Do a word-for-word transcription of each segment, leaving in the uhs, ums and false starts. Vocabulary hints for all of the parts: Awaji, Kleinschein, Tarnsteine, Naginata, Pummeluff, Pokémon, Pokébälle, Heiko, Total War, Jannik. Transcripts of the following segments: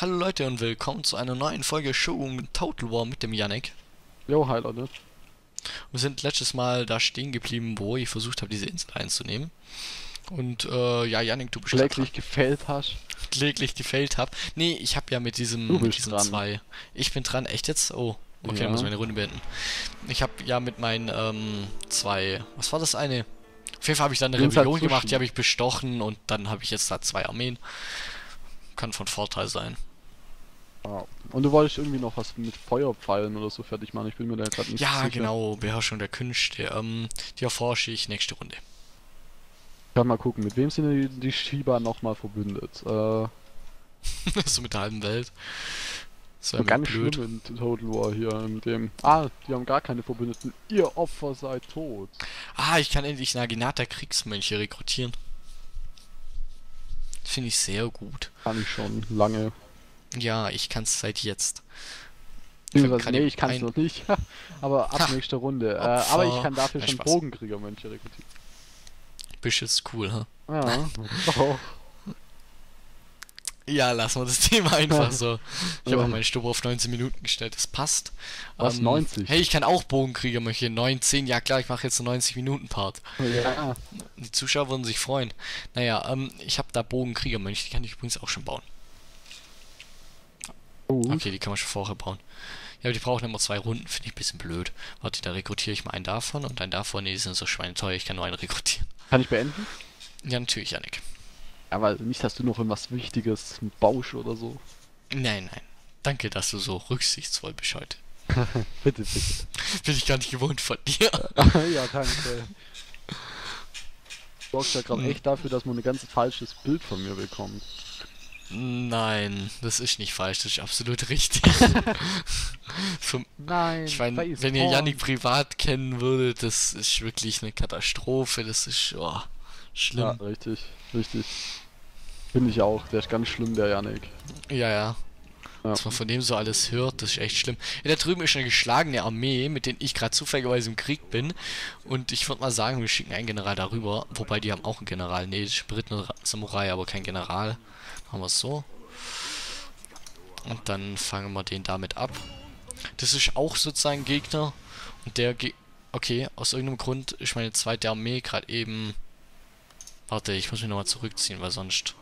Hallo Leute und willkommen zu einer neuen Folge Shogun Total War mit dem Jannik. Jo, hi Leute. Wir sind letztes Mal da stehen geblieben, wo ich versucht habe, diese Insel einzunehmen. Und äh, ja, Jannik, du bist kläglich gefällt hast. Kläglich gefällt hab. Nee, ich habe ja mit diesem mit diesen dran. zwei. Ich bin dran, echt jetzt? Oh, okay, ja. Dann muss ich meine Runde beenden. Ich habe ja mit meinen ähm, zwei. Was war das eine? Auf jeden Fall habe ich dann eine Rebellion halt gemacht, die habe ich bestochen und dann habe ich jetzt da zwei Armeen. Kann von Vorteil sein. Ah, und du wolltest irgendwie noch was mit Feuerpfeilen oder so fertig machen, ich bin mir da jetzt gerade nicht sicher. Ja, genau, Beherrschung der Künste, ähm, die erforsche ich nächste Runde. Ich kann mal gucken, mit wem sind die, die Shiba nochmal verbündet? Äh... so mit der halben Welt. Das war so ganz blöd. Schlimm in Total War hier, mit dem... Ah, die haben gar keine Verbündeten, ihr Opfer seid tot. Ah, ich kann endlich Naginata Kriegsmönche rekrutieren. Finde ich sehr gut. Kann ich schon lange. Ja, ich kann es seit jetzt. Kann nee, ich kann es ein... noch nicht. aber ab ha, nächster Runde. Äh, aber ich kann dafür ja, schon Bogenkriegermönche rekrutieren. Bisschen cool, ha? Ja. oh. Ja, lassen wir das Thema einfach so. Ich habe auch meine Stube auf neunzehn Minuten gestellt. Das passt. Was, ähm, neunzig? Hey, ich kann auch Bogenkriegermönche. neunzehn, ja klar, ich mache jetzt einen neunzig Minuten Part. Ja. Die Zuschauer würden sich freuen. Naja, ähm, ich habe da Bogenkriegermönche. Die kann ich übrigens auch schon bauen. Gut. Okay, die kann man schon vorher bauen. Ja, aber die brauchen immer zwei Runden, finde ich ein bisschen blöd. Warte, da rekrutiere ich mal einen davon und einen davon. Ne, die sind so schweineteuer, ich kann nur einen rekrutieren. Kann ich beenden? Ja, natürlich, Jannik. Aber nicht, dass du noch irgendwas Wichtiges, ein Bausch oder so. Nein, nein. Danke, dass du so rücksichtsvoll bist heute. bitte, bitte. Bin ich gar nicht gewohnt von dir. ja, danke. Du sorgst ja gerade echt dafür, dass man ein ganz falsches Bild von mir bekommt. Nein, das ist nicht falsch, das ist absolut richtig. Für, Nein, ich meine, wenn ihr Jannik privat kennen würdet, das ist wirklich eine Katastrophe, das ist oh, schlimm. Ja, richtig, richtig. Finde ich auch, der ist ganz schlimm, der Jannik. Ja, ja. Was ja. man von dem so alles hört, das ist echt schlimm. Ja, da drüben ist eine geschlagene Armee, mit denen ich gerade zufälligerweise im Krieg bin. Und ich würde mal sagen, wir schicken einen General darüber. Wobei, die haben auch einen General. Ne, das ist ein Samurai, aber kein General. Machen wir es so. Und dann fangen wir den damit ab. Das ist auch sozusagen Gegner. Und der Ge Okay, aus irgendeinem Grund ist meine zweite Armee gerade eben... Warte, ich muss mich nochmal zurückziehen, weil sonst...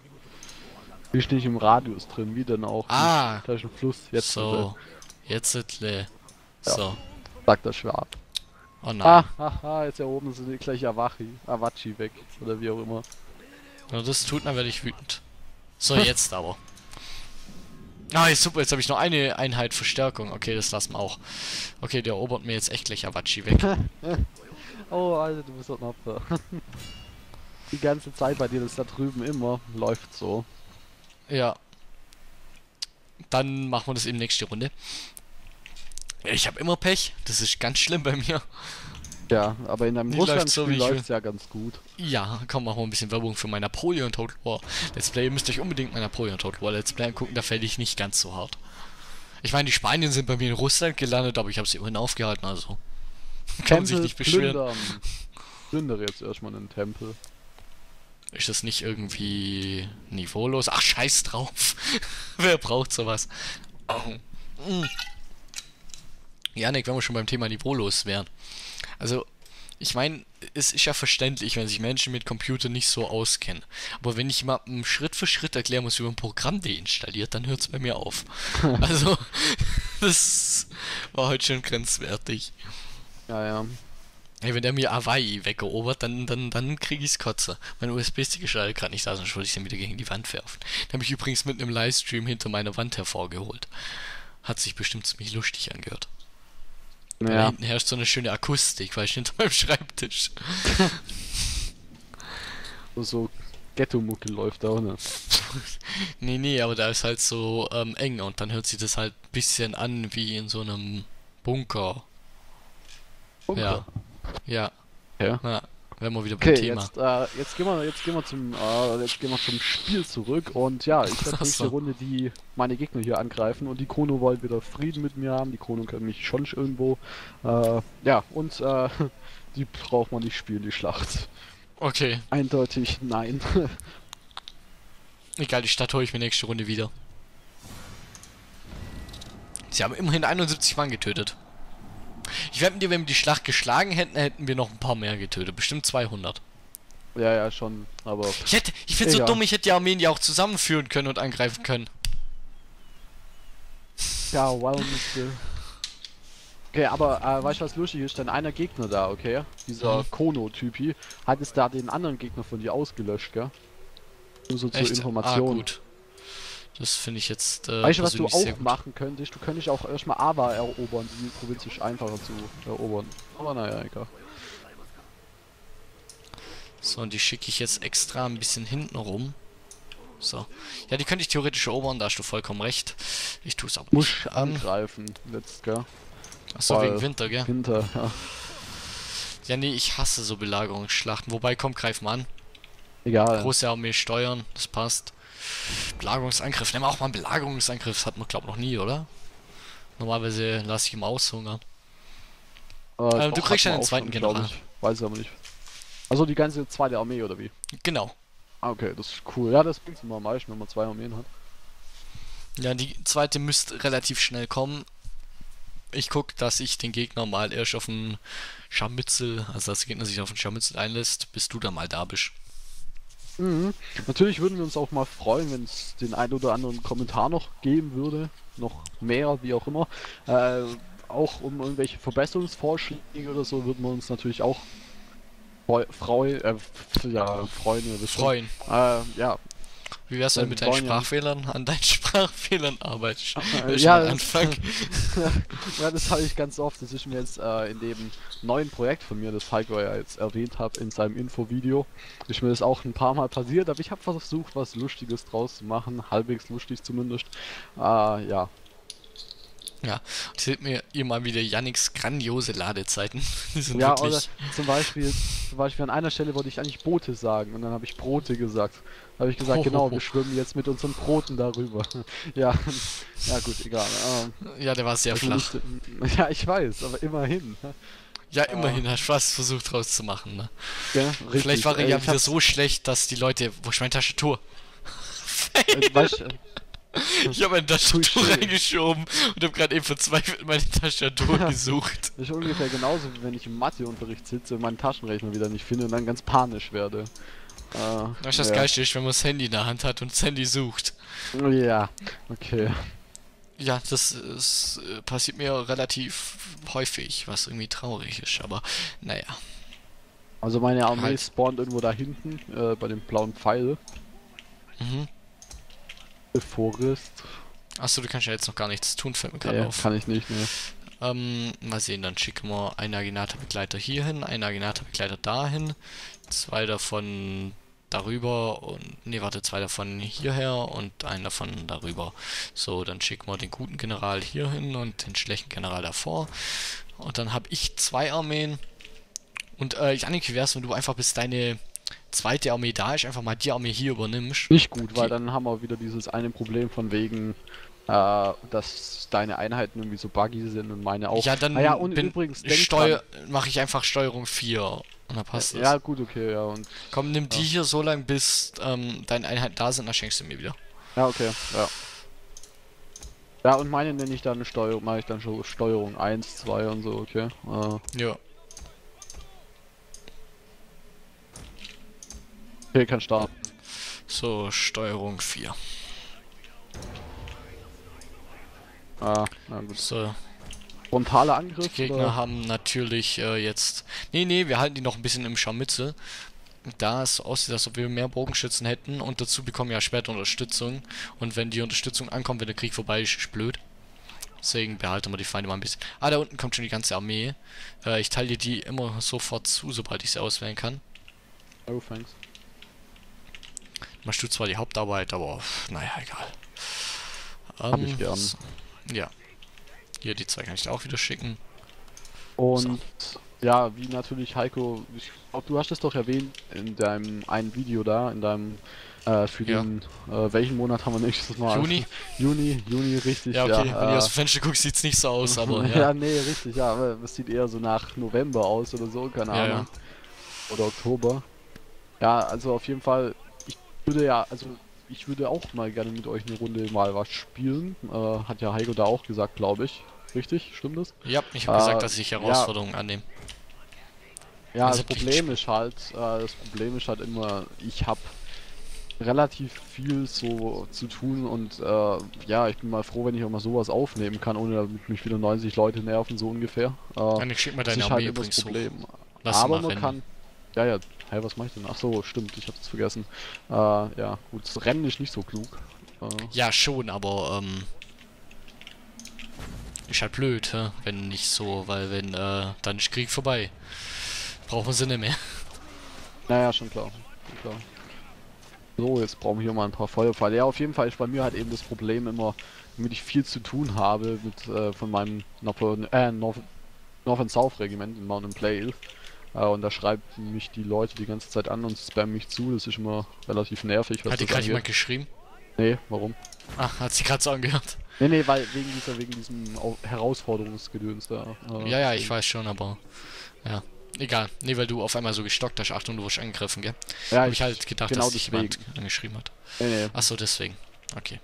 Wie stehe ich im Radius drin, wie denn auch? Ah! Da ist ein Fluss, jetzt so. Jetzt le. Ja. So. Sag das schwer ab. Oh nein. Ah, haha, jetzt erhoben sie gleich Awaji, Awaji weg. Oder wie auch immer. Wenn er das tut, dann werde ich wütend. So, jetzt aber. Ah, jetzt, super, jetzt habe ich noch eine Einheit Verstärkung. Okay, das lassen wir auch. Okay, der erobert mir jetzt echt gleich Awaji weg. oh, Alter, du bist doch ein Opfer. Die ganze Zeit bei dir, das da drüben immer. Läuft so. Ja. Dann machen wir das eben nächste Runde. Ich habe immer Pech. Das ist ganz schlimm bei mir. Ja, aber in einem Russland-Spiel läuft es ja ganz gut. Ja, komm, machen wir ein bisschen Werbung für mein Napoleon Total War Let's Play. Ihr müsst euch unbedingt mein Napoleon Total War Let's Play angucken. Da fälle ich nicht ganz so hart. Ich meine, die Spanier sind bei mir in Russland gelandet, aber ich habe sie immerhin aufgehalten, also. Kann man sich nicht beschweren. Ich plündere jetzt erstmal einen Tempel. Ist das nicht irgendwie niveaulos? Ach, scheiß drauf. Wer braucht sowas? Oh. Mm. Jannik, wenn wir schon beim Thema niveaulos wären. Also, ich meine, es ist ja verständlich, wenn sich Menschen mit Computern nicht so auskennen. Aber wenn ich jemandem Schritt für Schritt erklären muss, wie man ein Programm deinstalliert, dann hört es bei mir auf. also, das war heute schon grenzwertig. Ja, ja. Hey, wenn der mir Hawaii weggeobert, dann, dann, dann kriege ich's Kotze. Mein U S B-Stick ist leider gerade nicht da, sonst würde ich den wieder gegen die Wand werfen. Den habe ich übrigens mit einem Livestream hinter meiner Wand hervorgeholt. Hat sich bestimmt ziemlich lustig angehört. Naja. Da hinten herrscht so eine schöne Akustik, weil ich hinter meinem Schreibtisch. so Ghetto-Mucke läuft auch, ne? nee, nee, aber da ist halt so ähm, eng und dann hört sich das halt ein bisschen an wie in so einem Bunker. Bunker? Ja. Ja. ja. Na, wenn wir wieder beim okay, Thema. Jetzt, äh, jetzt gehen wir, jetzt gehen wir zum, äh, jetzt gehen wir zum Spiel zurück und ja, ich werde nächste Runde die meine Gegner hier angreifen und die Kono wollen wieder Frieden mit mir haben. Die Kono können mich schon irgendwo. Äh, ja und äh, die braucht man nicht spielen die Schlacht. Okay. Eindeutig nein. Egal, die Stadt hole ich mir nächste Runde wieder. Wir haben immerhin einundsiebzig Mann getötet. Ich wette mit dir, wenn wir die Schlacht geschlagen hätten, hätten wir noch ein paar mehr getötet. Bestimmt zweihundert. Ja, ja, schon, aber... Ich, hätte, ich find's egal. So dumm, ich hätte die Armeen ja auch zusammenführen können und angreifen können. Ja, wow, nicht viel. Okay, aber äh, weißt du, was lustig ist? Dann einer Gegner da, okay? Dieser mhm. Kono-Typi hat es da den anderen Gegner von dir ausgelöscht, gell? Nur so Echt? zur Information. Ah, gut. Das finde ich jetzt. Äh, weißt du, was du auch machen könntest? Du könntest auch erstmal Awa erobern, die Provinz ist einfacher zu erobern. Aber naja, egal. So, und die schicke ich jetzt extra ein bisschen hinten rum. So. Ja, die könnte ich theoretisch erobern, da hast du vollkommen recht. Ich tue es aber nicht. Muss angreifen, jetzt, gell? Achso, Weil wegen Winter, gell? Winter, ja. Ja, nee, ich hasse so Belagerungsschlachten. Wobei, komm, greif mal an. Egal. Große Armee steuern, das passt. Belagerungsangriff. Nehmen wir auch mal einen Belagerungsangriff. Das hat man, glaube ich, noch nie, oder? Normalerweise lasse ich ihn aushungern. Äh, ähm, du kriegst ja den zweiten General. Weiß aber nicht. Also die ganze zweite Armee, oder wie? Genau. Ah, okay, das ist cool. Ja, das bringt's immer am meisten, wenn man zwei Armeen hat. Ja, die zweite müsste relativ schnell kommen. Ich guck, dass ich den Gegner mal erst auf den Scharmützel, also dass der Gegner sich auf den Scharmützel einlässt, bis du da mal da bist. Mhm. Natürlich würden wir uns auch mal freuen, wenn es den ein oder anderen Kommentar noch geben würde, noch mehr, wie auch immer. Äh, auch um irgendwelche Verbesserungsvorschläge oder so würden wir uns natürlich auch freuen, äh, ja, freuen. Freuen. Äh, ja. Wie wär's denn mit deinen Sprachfehlern? An deinen Sprachfehlern arbeitest äh, ja, Anfang. Ja, das habe ich ganz oft. Das ist mir jetzt äh, in dem neuen Projekt von mir, das Heiko ja jetzt erwähnt hat in seinem Infovideo, ist mir das auch ein paar Mal passiert, aber ich habe versucht, was Lustiges draus zu machen, halbwegs lustig zumindest. Äh, ja. Ja, seht mir ihr mal wieder Janniks grandiose Ladezeiten. Die sind ja, wirklich... oder zum Beispiel, zum Beispiel an einer Stelle wollte ich eigentlich Boote sagen und dann habe ich Brote gesagt. Habe ich gesagt, oh, genau, oh, oh. wir schwimmen jetzt mit unseren Broten darüber. ja, ja gut, egal. Ähm, ja, der war sehr flach. Nicht, ja, ich weiß, aber immerhin. Ja, immerhin, äh, hast du was versucht rauszumachen, ne? Ja, richtig. Vielleicht war er ja wieder so schlecht, dass die Leute... Wo ist meine Tastatur? Weißt, ich habe meine Tastatur reingeschoben und habe gerade eben verzweifelt meine Tastatur gesucht. Das ist ungefähr genauso, wie wenn ich im Matheunterricht sitze und meinen Taschenrechner wieder nicht finde und dann ganz panisch werde. Äh, das ist das ja. Geilste, wenn man das Handy in der Hand hat und das Handy sucht. Ja, okay. Ja, das ist, äh, passiert mir relativ häufig, was irgendwie traurig ist, aber naja. Also meine Armee halt. spawnt irgendwo da hinten, äh, bei dem blauen Pfeil. Mhm. Forest. Achso, du kannst ja jetzt noch gar nichts tun, fällt mir gerade nee, auf. Kann ich nicht, ne. Ähm, mal sehen, dann schicken wir einen Agenata-Begleiter hier hin, einen Agenata-Begleiter dahin, zwei davon darüber und, ne, warte, zwei davon hierher und einen davon darüber. So, dann schicken wir den guten General hier hin und den schlechten General davor. Und dann habe ich zwei Armeen. Und, äh, Jannik, wie wär's, wenn du einfach bis deine... zweite Armee da ist, einfach mal die Armee hier übernimmst. Nicht gut, weil dann haben wir wieder dieses eine Problem von wegen, äh, dass deine Einheiten irgendwie so buggy sind und meine auch. Ja, dann ah, ja, und bin übrigens mache ich einfach Steuerung vier und dann passt ja, das. Ja, gut, okay, ja. Und komm, nimm ja. die hier so lange, bis ähm, deine Einheiten da sind, dann schenkst du mir wieder. Ja, okay, ja. Ja, und meine nenne ich dann Steuerung, mache ich dann schon Steuerung eins, zwei und so, okay. Äh. Ja. Okay, kann starten. So, Steuerung vier. Ah, na gut. So. Frontaler Angriff? Die Gegner oder? haben natürlich äh, jetzt... Nee, nee, wir halten die noch ein bisschen im Scharmützel. Da es aussieht, als ob wir mehr Bogenschützen hätten. Und dazu bekommen wir ja später Unterstützung. Und wenn die Unterstützung ankommt, wenn der Krieg vorbei ist, ist blöd. Deswegen behalten wir die Feinde mal ein bisschen. Ah, da unten kommt schon die ganze Armee. Äh, ich teile die immer sofort zu, sobald ich sie auswählen kann. Oh, thanks. Machst du zwar die Hauptarbeit, aber naja, egal. Ähm, Hab ich gern. So, ja. Hier, die zwei kann ich auch wieder schicken. Und so. Ja, wie natürlich Heiko, ich glaube, du hast es doch erwähnt in deinem einen Video da, in deinem, äh, für ja. den, äh, welchen Monat haben wir nächstes Mal? Juni? Juni, Juni, richtig, ja. Okay, ja, wenn äh, ihr aus dem Fenster guckt, sieht's nicht so aus, aber ja. Ja, nee, richtig, ja, aber es sieht eher so nach November aus oder so, keine Ahnung. Ja, ja. Oder Oktober. Ja, also auf jeden Fall... Würde ja, also ich würde auch mal gerne mit euch eine Runde mal was spielen. Äh, hat ja Heiko da auch gesagt, glaube ich. Richtig? Stimmt das? Ja, ich habe äh, gesagt, dass ich Herausforderungen ja, annehme. Ja, das, das Problem ist halt, äh, das Problem ist halt immer, ich habe relativ viel so zu tun und äh, ja, ich bin mal froh, wenn ich auch mal sowas aufnehmen kann, ohne damit mich wieder neunzig Leute nerven, so ungefähr. Äh, ich schick mal deine Armee halt übrigens Problem. Lass aber man rennen. Kann... Ja, ja, hey, was mach ich denn? Achso, stimmt, ich hab's vergessen. Äh, ja, gut, das Rennen ist nicht so klug. Äh, ja, schon, aber ähm... ist halt blöd, hä? Wenn nicht so, weil wenn, äh, dann ist Krieg vorbei. Brauchen sie nicht mehr. Naja, schon klar. Schon klar. So, jetzt brauchen wir hier mal ein paar Feuerpfeile. Ja, auf jeden Fall ist bei mir halt eben das Problem immer, damit ich viel zu tun habe mit äh, von meinem North, äh, North, North and South Regiment in Mount and Plail. Äh, und da schreiben mich die Leute die ganze Zeit an und spammen mich zu. Das ist immer relativ nervig. Was hat die gerade jemand geschrieben? Nee, warum? Ach, hat sie gerade so angehört? Nee, nee, weil wegen dieser, wegen diesem Herausforderungsgedöns da. Äh, ja, ja, ich weiß schon, aber ja. Egal, nee, weil du auf einmal so gestockt hast. Achtung, du wurdest angegriffen, gell? Ja, hab ich, ich halt gedacht, genau dass dich jemand angeschrieben hat. Nee, nee. Achso, deswegen. Okay.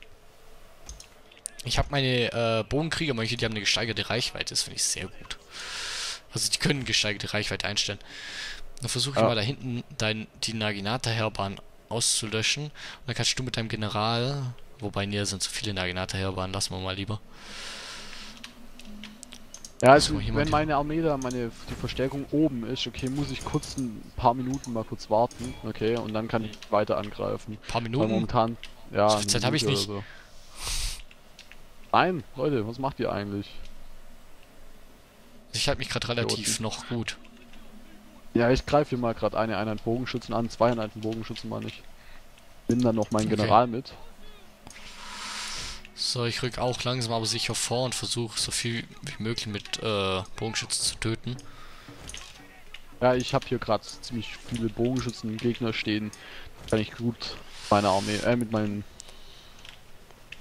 Ich habe meine äh, Bogenkriegermönche, die haben eine gesteigerte Reichweite. Das finde ich sehr gut. Also die können gesteigerte Reichweite einstellen. Dann versuche ich ja. mal da hinten dein, die Naginata-Heerbahn auszulöschen. Und dann kannst du mit deinem General... Wobei, nee, sind so viele Naginata-Heerbahnen. Lassen wir mal lieber. Ja, also wenn meine Armee da, meine die Verstärkung oben ist, okay, muss ich kurz ein paar Minuten mal kurz warten, okay, und dann kann ich weiter angreifen. Ein paar Minuten? Weil momentan, ja. So viel Zeit habe ich nicht. So. Nein, Leute, was macht ihr eigentlich? Ich halte mich gerade relativ noch gut. Ja, ich greife hier mal gerade eine Einheit Bogenschützen an, zwei Einheiten Bogenschützen mal nicht. Nimm dann noch meinen General okay. mit. So, ich rück auch langsam aber sicher vor und versuche so viel wie möglich mit äh, Bogenschützen zu töten. Ja, ich habe hier gerade ziemlich viele Bogenschützen im Gegner stehen. Kann ich gut meine Armee, äh, mit meinen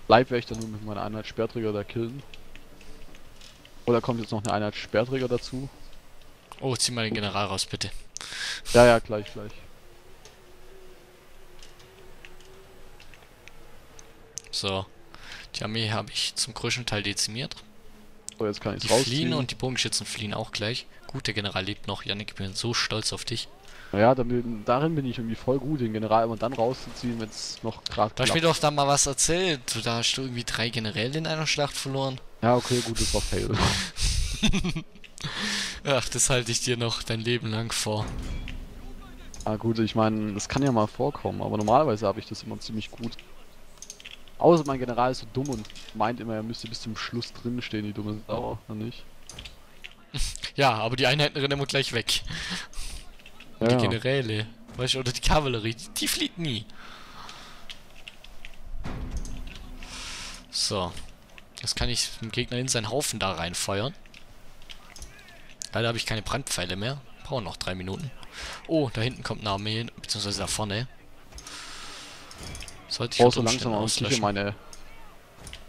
Leibwächtern und mit meiner Einheit Sperrträger da killen. Oder kommt jetzt noch eine Einheit Sperrträger dazu? Oh, zieh mal den General raus, bitte. Ja, ja, gleich, gleich. So. Die Armee habe ich zum größten Teil dezimiert. Oh, jetzt kann ich die rausziehen. Fliehen und die Bogenschützen fliehen auch gleich. Gut, der General lebt noch. Jannik, ich bin so stolz auf dich. Naja, darin, darin bin ich irgendwie voll gut, den General immer dann rauszuziehen, wenn es noch gerade klappt. Du hast mir doch da mal was erzählt. Da hast du irgendwie drei Generäle in einer Schlacht verloren. Ja, okay, gut, das war fail. Ach, das halte ich dir noch dein Leben lang vor. Ah gut, ich meine, das kann ja mal vorkommen, aber normalerweise habe ich das immer ziemlich gut. Außer mein General ist so dumm und meint immer, er müsste bis zum Schluss drin stehen, die dumme Sau, oder nicht? Ja, aber die Einheiten rennen immer gleich weg. Ja. Die Generäle, weißt du, oder die Kavallerie, die, die flieht nie. So. Jetzt kann ich dem Gegner in seinen Haufen da reinfeuern. Leider habe ich keine Brandpfeile mehr. Brauchen noch drei Minuten. Oh, da hinten kommt eine Armee, beziehungsweise da vorne. Sollte ich auch so langsam auslöschen. Meine,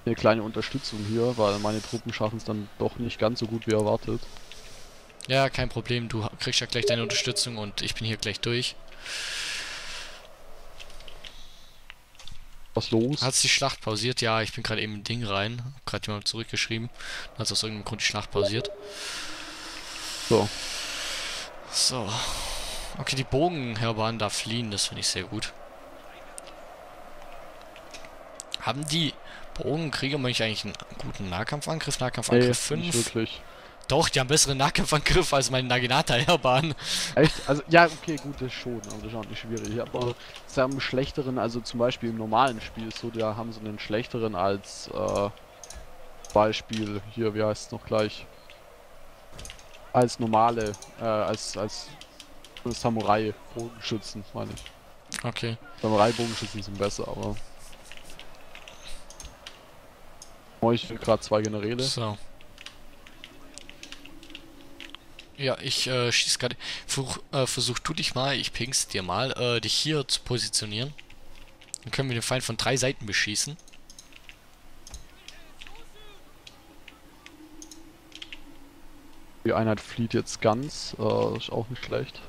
meine kleine Unterstützung hier, weil meine Truppen schaffen es dann doch nicht ganz so gut wie erwartet. Ja, kein Problem, du kriegst ja gleich deine Unterstützung und ich bin hier gleich durch. Was los? Hat's die Schlacht pausiert? Ja, ich bin gerade eben im Ding rein. Hab gerade jemand zurückgeschrieben. Dann hat's aus irgendeinem Grund die Schlacht pausiert. So. So. Okay, die Bogenheerbahn da fliehen, das finde ich sehr gut. Haben die Bogenkriegermönche eigentlich einen guten Nahkampfangriff? Nahkampfangriff nee, fünf? Wirklich. Doch, die haben besseren Nahkampfangriff als meine Naginata-Heerbahn. Echt? Also, ja, okay, gut, das schon, aber das ist auch nicht schwierig. Aber sie haben einen schlechteren, also zum Beispiel im normalen Spiel ist so, da haben sie einen schlechteren als äh, Beispiel hier, wie heißt es noch gleich? Als normale, äh, als, als Samurai-Bogenschützen, meine ich. Okay. Samurai-Bogenschützen sind besser, aber. Ich will gerade zwei Generäle. So. Ja, ich äh, schieß gerade. Versuch, äh, versuch du dich mal, ich ping's dir mal, äh, dich hier zu positionieren. Dann können wir den Feind von drei Seiten beschießen. Die Einheit flieht jetzt ganz, äh, ist auch nicht schlecht.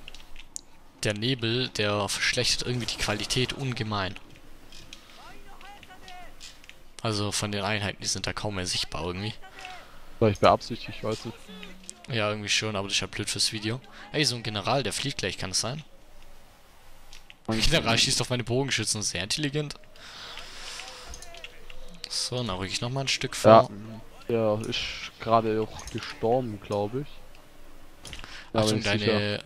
Der Nebel, der verschlechtert irgendwie die Qualität ungemein. Also von den Einheiten, die sind da kaum mehr sichtbar irgendwie. War ich beabsichtigt, ich weiß nicht. Ja, irgendwie schon, aber das ist ja blöd fürs Video. Ey, so ein General, der fliegt gleich, kann es sein? Ein General schießt auf meine Bogenschützen, sehr intelligent. So, dann rück ich nochmal ein Stück vor. Ja, der ist gerade auch gestorben, glaube ich. Ja, Achtung, deine... Sicher.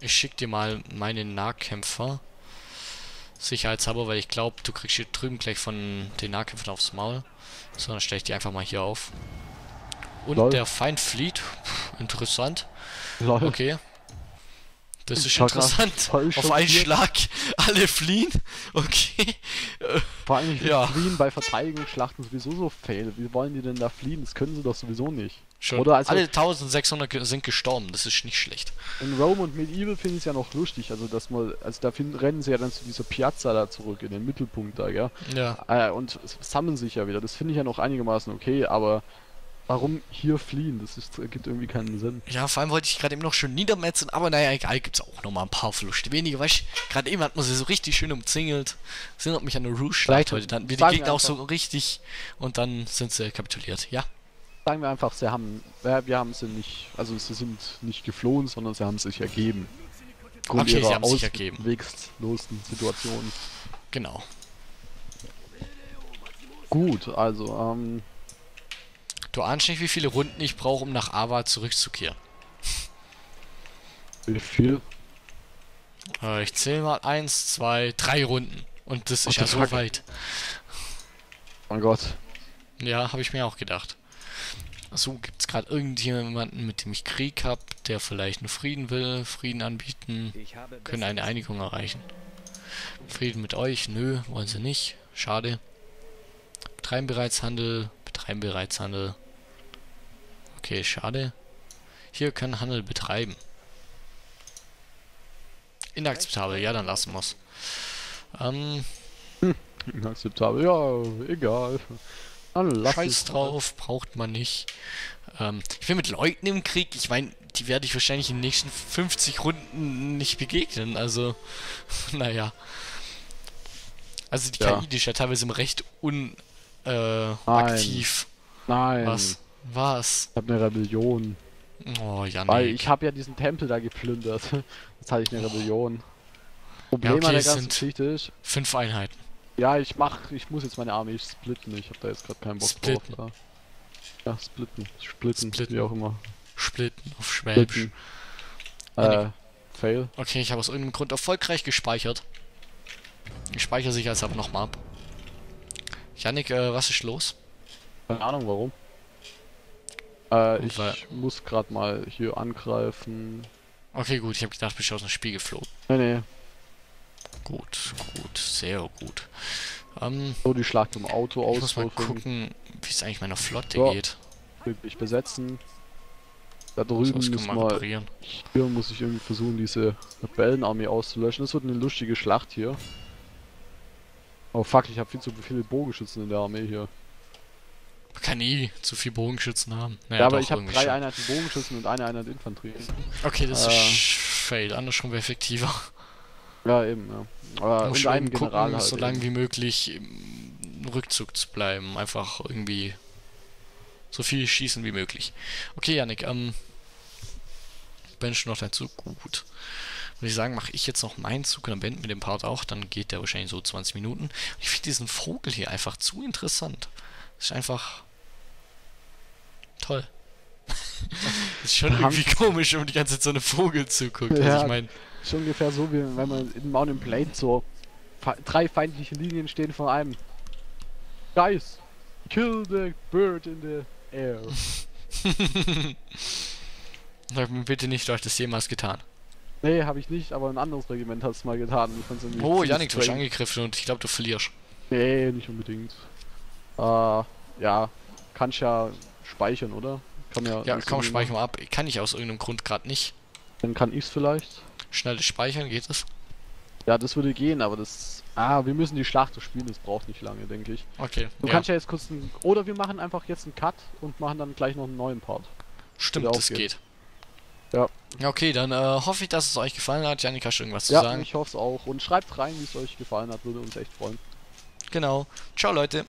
Ich schick dir mal meine Nahkämpfer. Sicherheitshalber, weil ich glaube, du kriegst hier drüben gleich von den Nahkämpfern aufs Maul. So, dann stelle ich die einfach mal hier auf. Und Lol. Der Feind flieht. Puh, interessant. Lol. Okay. Das ist interessant. Voll auf einen Schlag alle fliehen. Okay. Vor allem ja. Fliehen bei Verteidigungsschlachten sowieso so fail. Wie wollen die denn da fliehen? Das können sie doch sowieso nicht. Schon. Oder also alle eintausendsechshundert sind gestorben. Das ist nicht schlecht. In Rome und Medieval finde ich es ja noch lustig. Also, dass man, also da finden, rennen sie ja dann zu dieser Piazza da zurück, in den Mittelpunkt da, gell? Ja. Äh, und sammeln sich ja wieder. Das finde ich ja noch einigermaßen okay, aber... Warum hier fliehen? Das ist, ergibt irgendwie keinen Sinn. Ja, vor allem wollte ich gerade eben noch schön niedermetzen, aber naja, egal, gibt's auch nochmal ein paar Verluste. Wenige, weißt du, gerade eben hat man sie so richtig schön umzingelt. Das erinnert mich an eine Rouge-Schlacht heute. Dann haben wir die Gegner einfach auch so richtig und dann sind sie kapituliert, ja. Sagen wir einfach, sie haben, ja, wir haben sie nicht, also sie sind nicht geflohen, sondern sie haben sich ergeben. Grund okay, ihrer sie haben sich ergeben. Auswegslosen Situationen. Genau. Gut, also, ähm... du ahnst nicht, wie viele Runden ich brauche, um nach Awa zurückzukehren. Wie viel? Äh, ich zähle mal eins, zwei, drei Runden. Und das ist ja so weit. Oh mein Gott. Ja, habe ich mir auch gedacht. So, gibt es gerade irgendjemanden, mit dem ich Krieg habe, der vielleicht einen Frieden will, Frieden anbieten, können eine Einigung erreichen. Frieden mit euch? Nö, wollen sie nicht. Schade. Betreiben bereits Handel. Betreiben bereits Handel. Okay, schade. Hier kann Handel betreiben. Inakzeptabel, ja, dann lassen wir's. Ähm. Inakzeptabel, ja, egal. Scheiß drauf, braucht man nicht. Ähm, ich bin mit Leuten im Krieg, ich meine, die werde ich wahrscheinlich in den nächsten fünfzig Runden nicht begegnen, also, naja. Also die ja. K I, die ist ja teilweise im Recht un... Äh, Nein. aktiv. Nein. Was? Was? Ich hab eine Rebellion. Oh, Jannik. Weil ich habe ja diesen Tempel da geplündert. Jetzt hatte ich eine oh. Rebellion. Problem ja, okay, an der ganzen Geschichte ist... Fünf Einheiten. Ja, ich mach... Ich muss jetzt meine Armee splitten. Ich hab da jetzt gerade keinen Bock splitten. drauf. Da. Ja, splitten. Splitten. Splitten. Wie auch immer. Splitten auf Schwäbisch. Splitten. Äh, fail. Okay, ich habe aus irgendeinem Grund erfolgreich gespeichert. Ich speichere sich jetzt aber nochmal ab. Jannik, äh, was ist los? Keine Ahnung warum. Äh, ich weil... muss gerade mal hier angreifen. Okay, gut, ich habe gedacht, ich bin aus dem Spiel geflogen. Nee, nee. Gut, gut, sehr gut. Ähm, so, die Schlacht im Auto aus. Ich muss mal gucken, wie es eigentlich meiner Flotte ja. geht. Ich besetzen. Da drüben muss mal... Hier muss ich irgendwie versuchen, diese Rebellenarmee auszulöschen. Das wird eine lustige Schlacht hier. Oh fuck, ich habe viel zu viele Bogenschützen in der Armee hier. Man kann nie zu viel Bogenschützen haben. Naja, ja, aber ich habe drei schon. Einheiten Bogenschützen und eine Einheit Infanterie. Okay, das äh, ist fail. Andersrum wäre effektiver. Ja, eben, ja. Äh, muss schon gucken, General halt so lange wie möglich im Rückzug zu bleiben. Einfach irgendwie so viel schießen wie möglich. Okay, Jannik, ähm... Bench noch dazu. Gut. Würde ich sagen, mache ich jetzt noch meinen Zug und dann beenden wir den Part auch. Dann geht der wahrscheinlich so zwanzig Minuten. Ich finde diesen Vogel hier einfach zu interessant. Das ist einfach... toll. Das ist schon irgendwie komisch, wenn man die ganze Zeit so einem Vogel zuguckt. Ja, also ich mein, ist ungefähr so, wie wenn man in Mount Blade so... Fe drei feindliche Linien stehen von einem. Guys, kill the bird in the air. Sag mir bitte nicht, du hast das jemals getan. Nee, habe ich nicht, aber ein anderes Regiment hat es mal getan. Oh, Jannik, du hast angegriffen und ich glaube, du verlierst. Nee, nicht unbedingt. Äh, ja, kannst ja speichern, oder? Kann ja, ja komm, speichern mal ab. Kann ich aus irgendeinem Grund gerade nicht. Dann kann ich's vielleicht. Schnelles Speichern, geht es? Ja, das würde gehen, aber das... Ah, wir müssen die Schlacht spielen, das braucht nicht lange, denke ich. Okay, Du ja. kannst ja jetzt kurz... Ein... Oder wir machen einfach jetzt einen Cut und machen dann gleich noch einen neuen Part. Stimmt, das geht. geht. Ja. Okay, dann äh, hoffe ich, dass es euch gefallen hat. Jannik, hast du irgendwas ja, zu sagen? Ja, ich hoffe es auch. Und schreibt rein, wie es euch gefallen hat. Würde uns echt freuen. Genau. Ciao, Leute.